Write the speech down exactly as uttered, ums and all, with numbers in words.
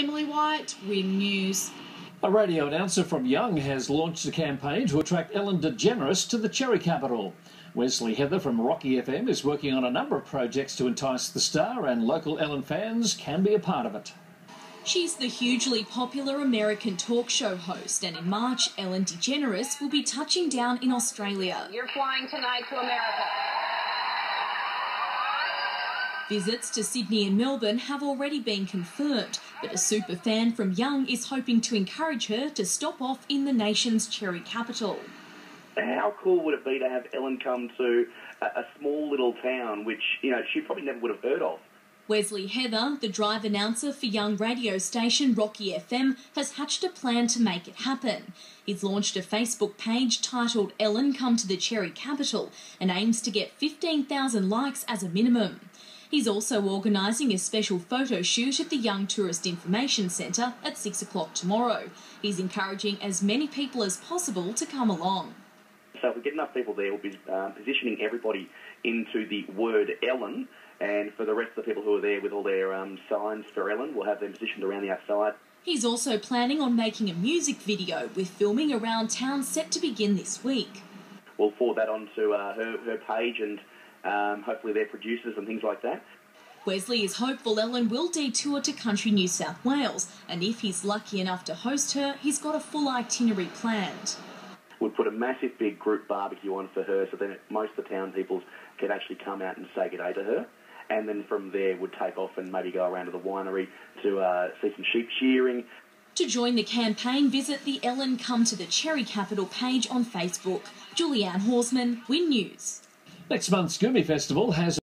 Emily White, WIN News. A radio announcer from Young has launched a campaign to attract Ellen DeGeneres to the Cherry Capital. Wesley Heather from Rocky F M is working on a number of projects to entice the star, and local Ellen fans can be a part of it. She's the hugely popular American talk show host, and in March, Ellen DeGeneres will be touching down in Australia. You're flying tonight to America. Visits to Sydney and Melbourne have already been confirmed, but a super fan from Young is hoping to encourage her to stop off in the nation's Cherry Capital. How cool would it be to have Ellen come to a, a small little town which, you know, she probably never would have heard of? Wesley Heather, the drive announcer for Young radio station Rocky F M, has hatched a plan to make it happen. He's launched a Facebook page titled Ellen Come to the Cherry Capital and aims to get fifteen thousand likes as a minimum. He's also organising a special photo shoot at the Young Tourist Information Centre at six o'clock tomorrow. He's encouraging as many people as possible to come along. So if we get enough people there, we'll be uh, positioning everybody into the word Ellen, and for the rest of the people who are there with all their um, signs for Ellen, we'll have them positioned around the outside. He's also planning on making a music video with filming around town set to begin this week. We'll forward that on to uh, her, her page and Um, hopefully their producers and things like that. Wesley is hopeful Ellen will detour to country New South Wales, and if he's lucky enough to host her, he's got a full itinerary planned. We'll put a massive big group barbecue on for her, so then most of the town people can actually come out and say good day to her, and then from there we'd take off and maybe go around to the winery to uh, see some sheep shearing. To join the campaign, visit the Ellen Come to the Cherry Capital page on Facebook. Julianne Horsman, WIN News. Next month's Gumi Festival has